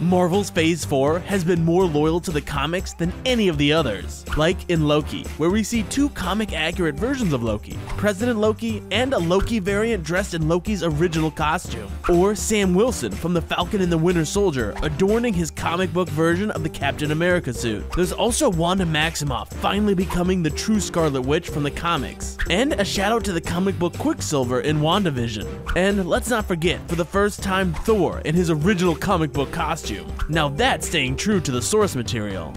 Marvel's Phase 4 has been more loyal to the comics than any of the others, like in Loki, where we see two comic-accurate versions of Loki, President Loki and a Loki variant dressed in Loki's original costume, or Sam Wilson from the Falcon and the Winter Soldier adorning his comic book version of the Captain America suit. There's also Wanda Maximoff finally becoming the true Scarlet Witch from the comics, and a shout out to the comic book Quicksilver in WandaVision. And let's not forget, for the first time, Thor in his original comic book costume. Now that's staying true to the source material.